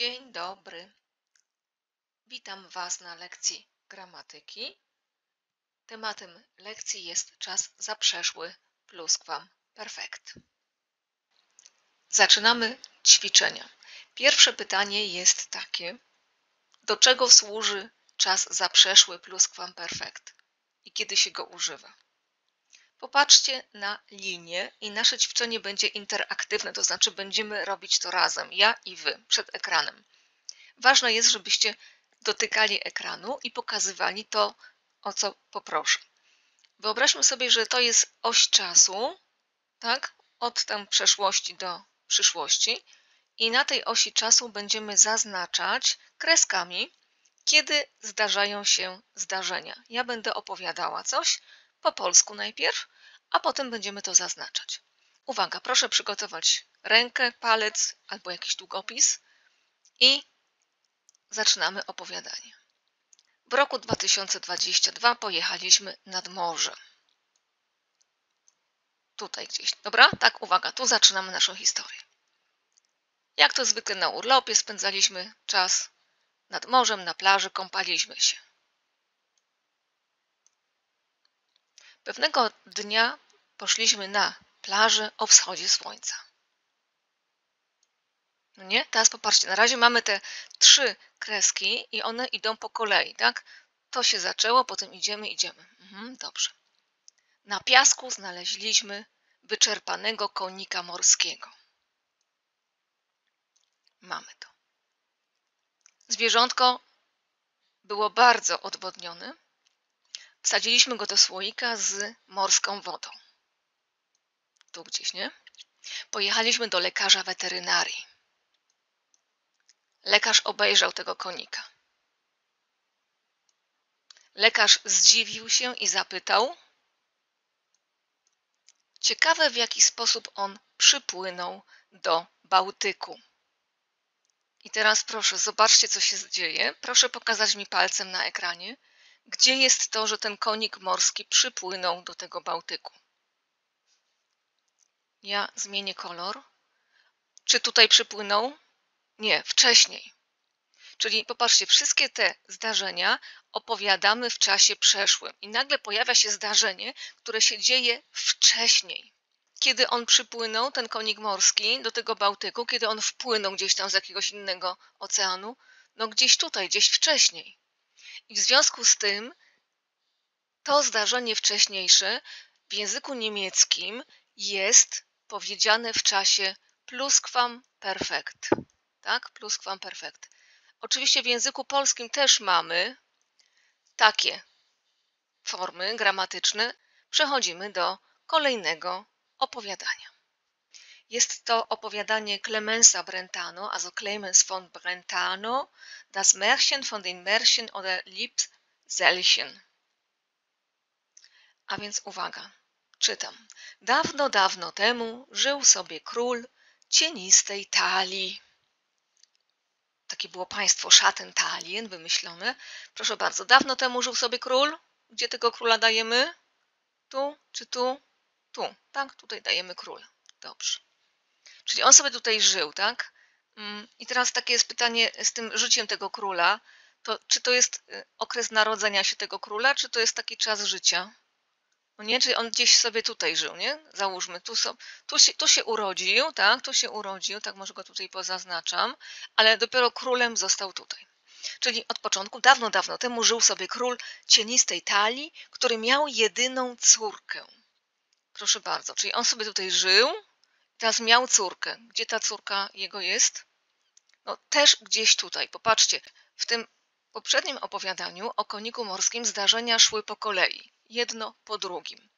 Dzień dobry. Witam Was na lekcji gramatyki. Tematem lekcji jest czas zaprzeszły pluskwamperfekt. Zaczynamy ćwiczenia. Pierwsze pytanie jest takie: do czego służy czas zaprzeszły pluskwamperfekt i kiedy się go używa? Popatrzcie na linię i nasze ćwiczenie będzie interaktywne, to znaczy będziemy robić to razem, ja i Wy, przed ekranem. Ważne jest, żebyście dotykali ekranu i pokazywali to, o co poproszę. Wyobraźmy sobie, że to jest oś czasu, tak? Od tam przeszłości do przyszłości. I na tej osi czasu będziemy zaznaczać kreskami, kiedy zdarzają się zdarzenia. Ja będę opowiadała coś po polsku najpierw, a potem będziemy to zaznaczać. Uwaga, proszę przygotować rękę, palec albo jakiś długopis i zaczynamy opowiadanie. W roku 2022 pojechaliśmy nad morze. Tutaj gdzieś, dobra? Tak, uwaga, tu zaczynamy naszą historię. Jak to zwykle na urlopie spędzaliśmy czas nad morzem, na plaży, kąpaliśmy się. Pewnego dnia poszliśmy na plażę o wschodzie słońca. No nie? Teraz popatrzcie, na razie mamy te trzy kreski i one idą po kolei, tak? To się zaczęło, potem idziemy. Dobrze. Na piasku znaleźliśmy wyczerpanego konika morskiego. Mamy to. Zwierzątko było bardzo odwodnione. Wsadziliśmy go do słoika z morską wodą. Tu gdzieś, nie? Pojechaliśmy do lekarza weterynarii. Lekarz obejrzał tego konika. Lekarz zdziwił się i zapytał: ciekawe, w jaki sposób on przypłynął do Bałtyku. I teraz proszę, zobaczcie, co się dzieje. Proszę pokazać mi palcem na ekranie, gdzie jest to, że ten konik morski przypłynął do tego Bałtyku. Ja zmienię kolor. Czy tutaj przypłynął? Nie, wcześniej. Czyli popatrzcie, wszystkie te zdarzenia opowiadamy w czasie przeszłym i nagle pojawia się zdarzenie, które się dzieje wcześniej. Kiedy on przypłynął, ten konik morski, do tego Bałtyku, kiedy on wpłynął gdzieś tam z jakiegoś innego oceanu, no gdzieś tutaj, gdzieś wcześniej. I w związku z tym to zdarzenie wcześniejsze w języku niemieckim jest powiedziane w czasie pluskwamperfekt. Tak? Pluskwamperfekt. Oczywiście w języku polskim też mamy takie formy gramatyczne. Przechodzimy do kolejnego opowiadania. Jest to opowiadanie Clemensa Brentano, also Clemens von Brentano, das Märchen von den Märchen oder Lips Zellchen. A więc uwaga, czytam. Dawno, dawno temu żył sobie król cienistej talii. Takie było państwo Schattenthali, wymyślone. Proszę bardzo, dawno temu żył sobie król. Gdzie tego króla dajemy? Tu czy tu? Tu, tak? Tutaj dajemy króla. Dobrze. Czyli on sobie tutaj żył, tak? I teraz takie jest pytanie z tym życiem tego króla. To, czy to jest okres narodzenia się tego króla, czy to jest taki czas życia? No nie, czyli on gdzieś sobie tutaj żył, nie? Załóżmy, tu się urodził, tak? Tu się urodził, tak? Może go tutaj pozaznaczam, ale dopiero królem został tutaj. Czyli od początku, dawno, dawno temu żył sobie król cienistej talii, który miał jedyną córkę. Proszę bardzo, czyli on sobie tutaj żył, teraz miał córkę. Gdzie ta córka jego jest? No też gdzieś tutaj. Popatrzcie, w tym poprzednim opowiadaniu o koniku morskim zdarzenia szły po kolei, jedno po drugim.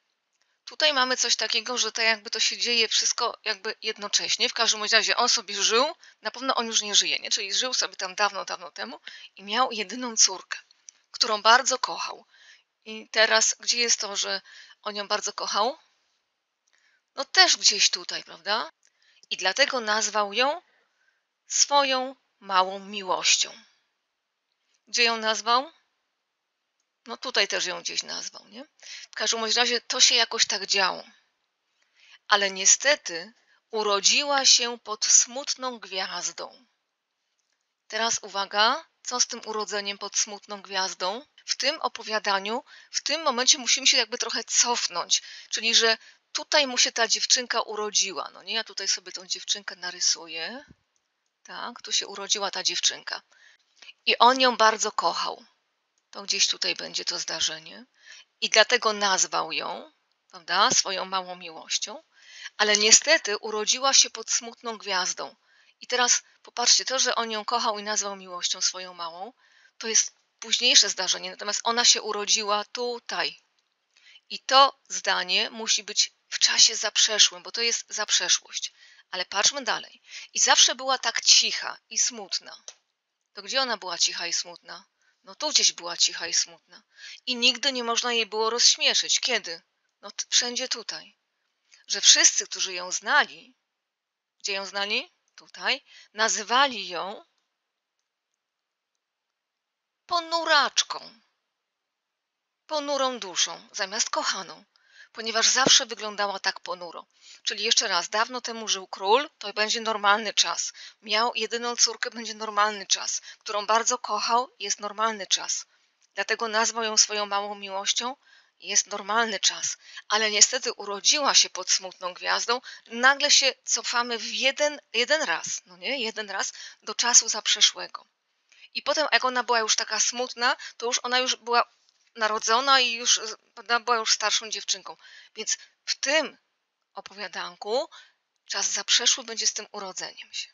Tutaj mamy coś takiego, że to jakby to się dzieje wszystko jakby jednocześnie. W każdym razie on sobie żył, na pewno on już nie żyje, nie? Czyli żył sobie tam dawno, dawno temu i miał jedyną córkę, którą bardzo kochał. I teraz gdzie jest to, że on ją bardzo kochał? No też gdzieś tutaj, prawda? I dlatego nazwał ją swoją małą miłością. Gdzie ją nazwał? No tutaj też ją gdzieś nazwał, nie? W każdym razie to się jakoś tak działo. Ale niestety urodziła się pod smutną gwiazdą. Teraz uwaga, co z tym urodzeniem pod smutną gwiazdą? W tym opowiadaniu, w tym momencie musimy się jakby trochę cofnąć, czyli że tutaj mu się ta dziewczynka urodziła. No nie, ja tutaj sobie tą dziewczynkę narysuję. Tak, tu się urodziła ta dziewczynka. I on ją bardzo kochał. To gdzieś tutaj będzie to zdarzenie. I dlatego nazwał ją, prawda, swoją małą miłością. Ale niestety urodziła się pod smutną gwiazdą. I teraz popatrzcie, to, że on ją kochał i nazwał miłością swoją małą, to jest późniejsze zdarzenie. Natomiast ona się urodziła tutaj. I to zdanie musi być w czasie zaprzeszłym, bo to jest zaprzeszłość. Ale patrzmy dalej. I zawsze była tak cicha i smutna. To gdzie ona była cicha i smutna? No tu gdzieś była cicha i smutna. I nigdy nie można jej było rozśmieszyć. Kiedy? No wszędzie tutaj. Że wszyscy, którzy ją znali, gdzie ją znali? Tutaj. Nazywali ją ponuraczką. Ponurą duszą, zamiast kochaną. Ponieważ zawsze wyglądała tak ponuro. Czyli jeszcze raz, dawno temu żył król, to będzie normalny czas. Miał jedyną córkę, będzie normalny czas. Którą bardzo kochał, jest normalny czas. Dlatego nazwał ją swoją małą miłością, jest normalny czas. Ale niestety urodziła się pod smutną gwiazdą. Nagle się cofamy w jeden raz, no nie? Jeden raz do czasu zaprzeszłego. I potem jak ona była już taka smutna, to już ona już była narodzona i już była już starszą dziewczynką. Więc w tym opowiadanku czas zaprzeszły będzie z tym urodzeniem się.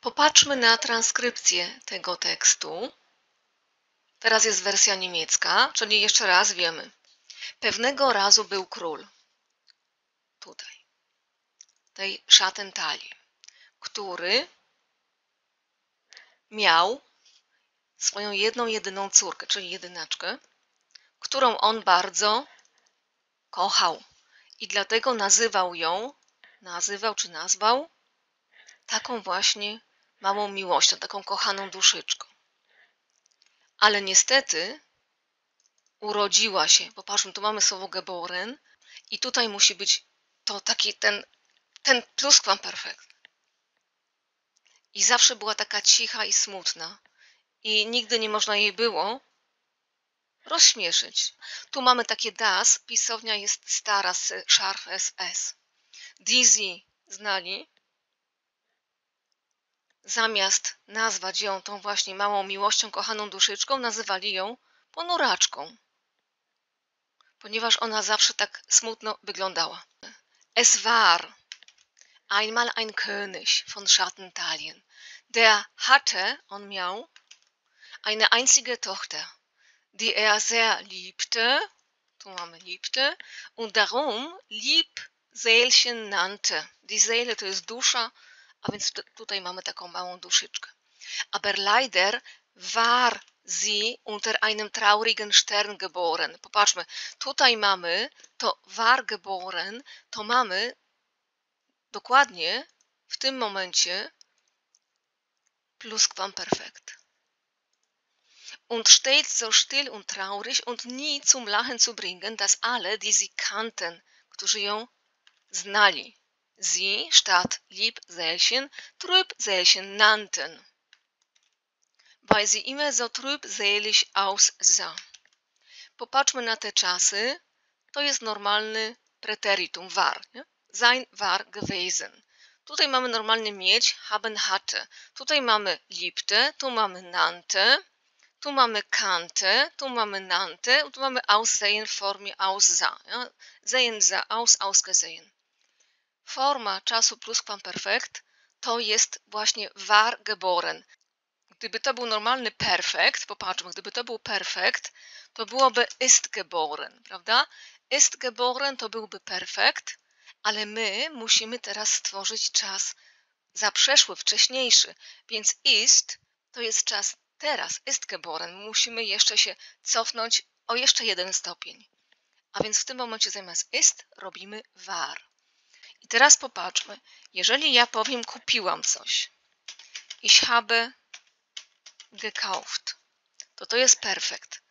Popatrzmy na transkrypcję tego tekstu. Teraz jest wersja niemiecka, czyli jeszcze raz wiemy. Pewnego razu był król. Tutaj. Tej Schattenthali, który miał swoją jedną, jedyną córkę, czyli jedynaczkę, którą on bardzo kochał i dlatego nazywał ją, nazwał taką właśnie małą miłością, taką kochaną duszyczką. Ale niestety urodziła się, popatrzmy, tu mamy słowo geboren i tutaj musi być to taki ten pluskwamperfekt. I zawsze była taka cicha i smutna. I nigdy nie można jej było rozśmieszyć. Tu mamy takie das, pisownia jest stara, scharf SS. Dizzy znali. Zamiast nazwać ją tą właśnie małą miłością, kochaną duszyczką, nazywali ją ponuraczką. Ponieważ ona zawsze tak smutno wyglądała. Es war einmal ein König von Schattentalien. Der hatte, on miał, eine einzige Tochter, die er sehr liebte, tu mamy liebte, und darum Lips Zellchen nannte. Die Seele to jest dusza, a więc tutaj mamy taką małą duszyczkę. Aber leider war sie unter einem traurigen Stern geboren. Popatrzmy, tutaj mamy to war geboren, to mamy dokładnie w tym momencie pluskwamperfekt. Und stets so still und traurig und nie zum Lachen zu bringen, dass alle, die sie kannten, którzy ją znali, sie statt Lips Zellchen trüb Zellchen nannten, weil sie immer so trübselig aussah. Popatrzmy na te czasy, to jest normalny preteritum, war, nie? Sein war gewesen. Tutaj mamy normalny mieć, haben hatte. Tutaj mamy liebte, tu mamy nannte. Tu mamy kannte, tu mamy nannte, tu mamy aussehen w formie aussah. Ja? Sehen sah, aus, ausgesehen. Forma czasu pluskwamperfekt to jest właśnie war geboren. Gdyby to był normalny perfekt, popatrzmy, gdyby to był perfekt, to byłoby ist geboren, prawda? Ist geboren to byłby perfekt, ale my musimy teraz stworzyć czas zaprzeszły, wcześniejszy. Więc ist to jest czas teraz, ist geboren, musimy jeszcze się cofnąć o jeszcze jeden stopień. A więc w tym momencie zamiast ist robimy war. I teraz popatrzmy, jeżeli ja powiem kupiłam coś, ich habe gekauft, to jest perfekt.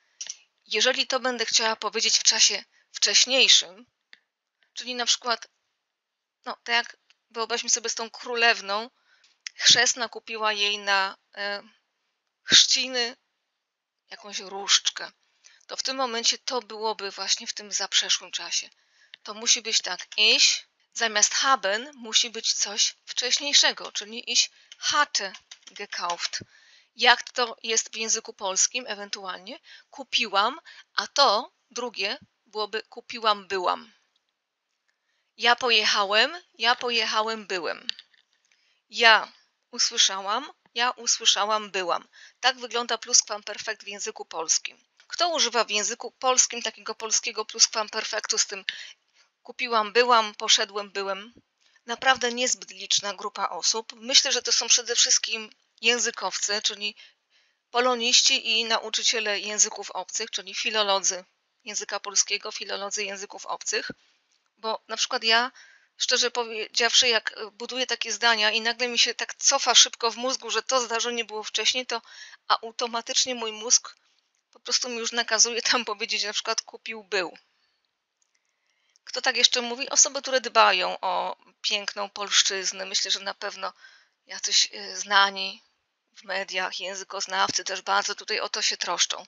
Jeżeli to będę chciała powiedzieć w czasie wcześniejszym, czyli na przykład, no tak jak wyobraźmy sobie z tą królewną, Chrzestna kupiła jej na chrzciny jakąś różdżkę. To w tym momencie to byłoby właśnie w tym zaprzeszłym czasie. To musi być tak, ich, zamiast haben musi być coś wcześniejszego, czyli ich hatte gekauft. Jak to jest w języku polskim ewentualnie? Kupiłam, a to drugie byłoby kupiłam, byłam. Ja pojechałem, byłem. Ja usłyszałam, byłam. Tak wygląda pluskwamperfekt w języku polskim. Kto używa w języku polskim takiego polskiego pluskwamperfektu z tym kupiłam, byłam, poszedłem, byłem? Naprawdę niezbyt liczna grupa osób. Myślę, że to są przede wszystkim językowcy, czyli poloniści i nauczyciele języków obcych, czyli filolodzy języka polskiego, filolodzy języków obcych. Bo na przykład ja, szczerze powiedziawszy, jak buduję takie zdania i nagle mi się tak cofa szybko w mózgu, że to zdarzenie było wcześniej, to automatycznie mój mózg po prostu mi już nakazuje tam powiedzieć na przykład kupił, był. Kto tak jeszcze mówi? Osoby, które dbają o piękną polszczyznę. Myślę, że na pewno jacyś znani w mediach, językoznawcy też bardzo tutaj o to się troszczą.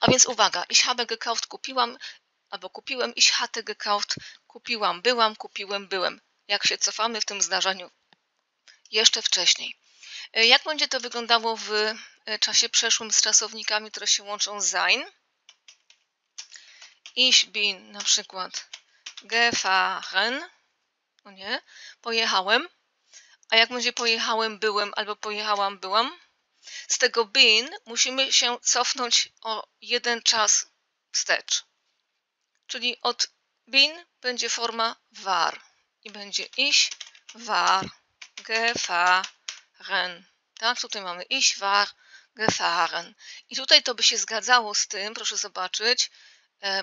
A więc uwaga, ich habe gekauft kupiłam, albo kupiłem, ich hatte gekauft, kupiłam, byłam, kupiłem, byłem. Jak się cofamy w tym zdarzeniu jeszcze wcześniej. Jak będzie to wyglądało w czasie przeszłym z czasownikami, które się łączą z sein? Ich bin na przykład gefahren, o nie, pojechałem. A jak będzie pojechałem, byłem albo pojechałam, byłam? Z tego bin musimy się cofnąć o jeden czas wstecz. Czyli od bin będzie forma war i będzie ich war gefahren. Tak, tutaj mamy ich war gefahren. I tutaj to by się zgadzało z tym, proszę zobaczyć,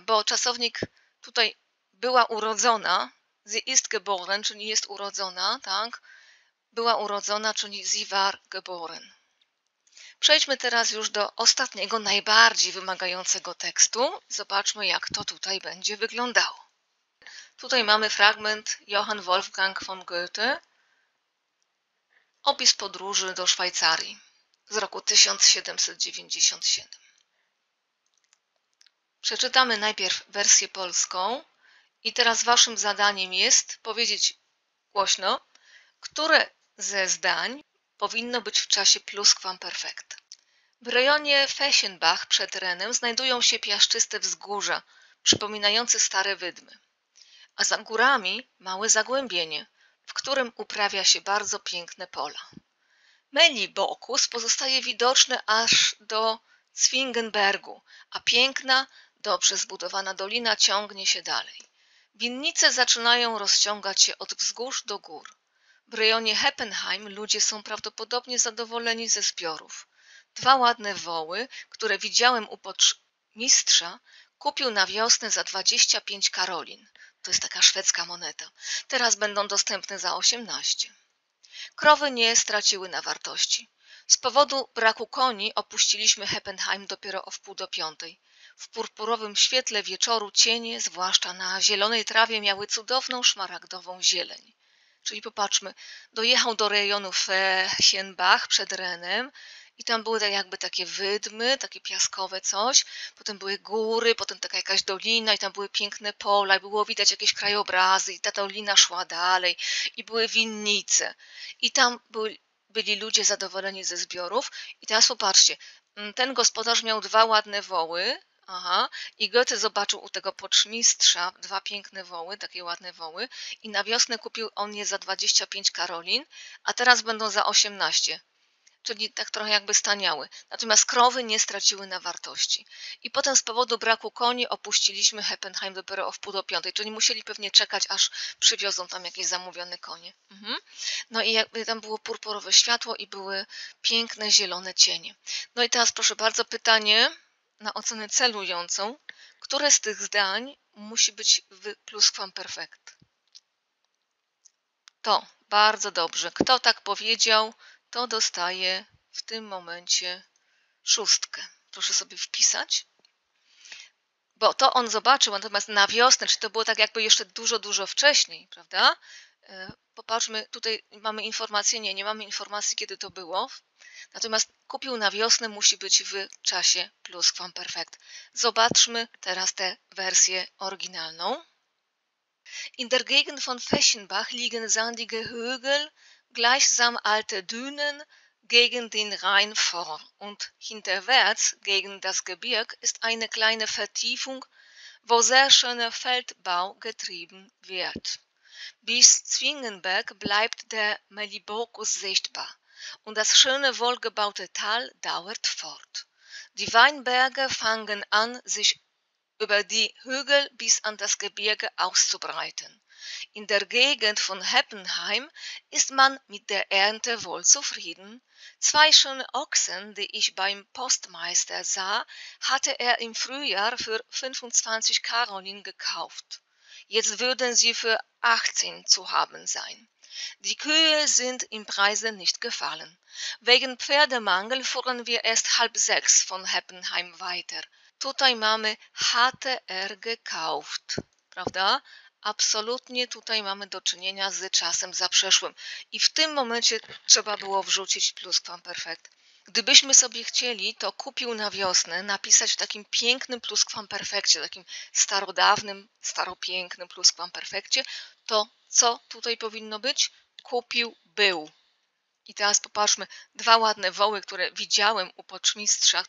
bo czasownik tutaj była urodzona, sie ist geboren, czyli jest urodzona, tak? Była urodzona, czyli sie war geboren. Przejdźmy teraz już do ostatniego, najbardziej wymagającego tekstu. Zobaczmy, jak to tutaj będzie wyglądało. Tutaj mamy fragment Johann Wolfgang von Goethe. Opis podróży do Szwajcarii z roku 1797. Przeczytamy najpierw wersję polską i teraz waszym zadaniem jest powiedzieć głośno, które ze zdań powinno być w czasie pluskwamperfekt. W rejonie Fesienbach przed Rhenem znajdują się piaszczyste wzgórza, przypominające stare wydmy, a za górami małe zagłębienie, w którym uprawia się bardzo piękne pola. Melibokus pozostaje widoczny aż do Zwingenbergu, a piękna, dobrze zbudowana dolina ciągnie się dalej. Winnice zaczynają rozciągać się od wzgórz do gór. W rejonie Heppenheim ludzie są prawdopodobnie zadowoleni ze zbiorów. Dwa ładne woły, które widziałem u mistrza, kupił na wiosnę za 25 karolin. To jest taka szwedzka moneta. Teraz będą dostępne za 18. Krowy nie straciły na wartości. Z powodu braku koni opuściliśmy Heppenheim dopiero o 4:30. W purpurowym świetle wieczoru cienie, zwłaszcza na zielonej trawie, miały cudowną szmaragdową zieleń. Czyli popatrzmy, dojechał do rejonu Fechenbach przed Rhenem i tam były jakby takie wydmy, takie piaskowe coś, potem były góry, potem taka jakaś dolina i tam były piękne pola i było widać jakieś krajobrazy i ta dolina szła dalej i były winnice i tam byli ludzie zadowoleni ze zbiorów i teraz popatrzcie, ten gospodarz miał dwa ładne woły. Aha, i Goethe zobaczył u tego poczmistrza dwa piękne woły, takie ładne woły i na wiosnę kupił on je za 25 karolin, a teraz będą za 18, czyli tak trochę jakby staniały. Natomiast krowy nie straciły na wartości. I potem z powodu braku koni opuściliśmy Heppenheim dopiero o 4:30, czyli musieli pewnie czekać, aż przywiozą tam jakieś zamówione konie. No i jakby tam było purpurowe światło i były piękne zielone cienie. No i teraz proszę bardzo pytanie na ocenę celującą, które z tych zdań musi być w pluskwamperfekt? To bardzo dobrze. Kto tak powiedział, to dostaje w tym momencie 6. Proszę sobie wpisać. Bo to on zobaczył, natomiast na wiosnę, czyli to było tak jakby jeszcze dużo wcześniej, prawda? Popatrzmy, tutaj mamy informację, nie mamy informacji, kiedy to było. Natomiast kupił na wiosnę musi być w czasie pluskwamperfekt. Zobaczmy teraz tę wersję oryginalną. In der Gegend von Fechenbach liegen sandige Hügel, gleichsam alte Dünen, gegen den Rhein vor. Und hinterwärts, gegen das Gebirg, ist eine kleine Vertiefung, wo sehr schöner Feldbau getrieben wird. Bis Zwingenberg bleibt der Melibokus sichtbar und das schöne wohlgebaute Tal dauert fort. Die Weinberge fangen an, sich über die Hügel bis an das Gebirge auszubreiten. In der Gegend von Heppenheim ist man mit der Ernte wohl zufrieden. Zwei schöne Ochsen, die ich beim Postmeister sah, hatte er im Frühjahr für 25 Karolin gekauft. Jetzt würden sie für 18 zu haben sein. Die Kühe sind im Preise nicht gefallen. Wegen Pferdemangel fuhren wir erst 5:30 von Heppenheim weiter. Tutaj mamy hatte er gekauft, prawda? Absolutnie tutaj mamy do czynienia z czasem zaprzeszłym. I w tym momencie trzeba było wrzucić pluskwamperfekt. Gdybyśmy sobie chcieli, to kupił na wiosnę napisać w takim pięknym pluskwamperfekcie, takim starodawnym, staropięknym pluskwamperfekcie, to co tutaj powinno być? Kupił, był. I teraz popatrzmy, dwa ładne woły, które widziałem u poczmistrza,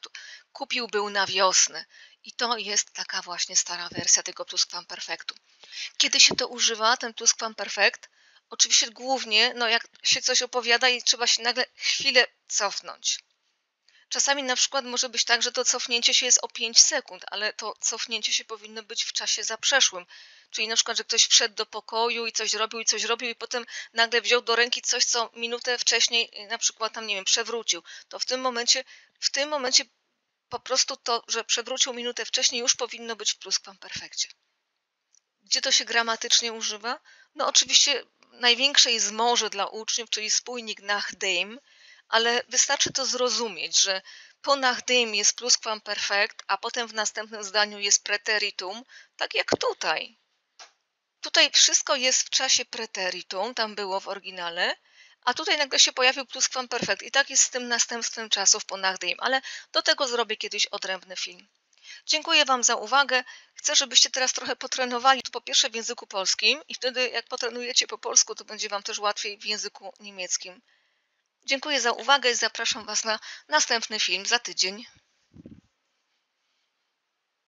kupił, był na wiosnę. I to jest taka właśnie stara wersja tego pluskwamperfektu. Kiedy się to używa, ten pluskwamperfekt? Oczywiście głównie, jak się coś opowiada i trzeba się nagle chwilę cofnąć. Czasami na przykład może być tak, że to cofnięcie się jest o 5 sekund, ale to cofnięcie się powinno być w czasie zaprzeszłym. Czyli na przykład, że ktoś wszedł do pokoju i coś robił i potem nagle wziął do ręki coś, co minutę wcześniej na przykład tam, nie wiem, przewrócił. To w tym momencie po prostu to, że przewrócił minutę wcześniej, już powinno być w pluskwamperfekcie. Gdzie to się gramatycznie używa? No oczywiście największej zmorze dla uczniów, czyli spójnik nachdem, ale wystarczy to zrozumieć, że po nachdem jest pluskwamperfekt, a potem w następnym zdaniu jest preteritum, tak jak tutaj. Tutaj wszystko jest w czasie preteritum, tam było w oryginale, a tutaj nagle się pojawił pluskwamperfekt i tak jest z tym następstwem czasów po nachdem, ale do tego zrobię kiedyś odrębny film. Dziękuję Wam za uwagę. Chcę, żebyście teraz trochę potrenowali, to po pierwsze w języku polskim i wtedy jak potrenujecie po polsku, to będzie Wam też łatwiej w języku niemieckim. Dziękuję za uwagę i zapraszam Was na następny film za tydzień.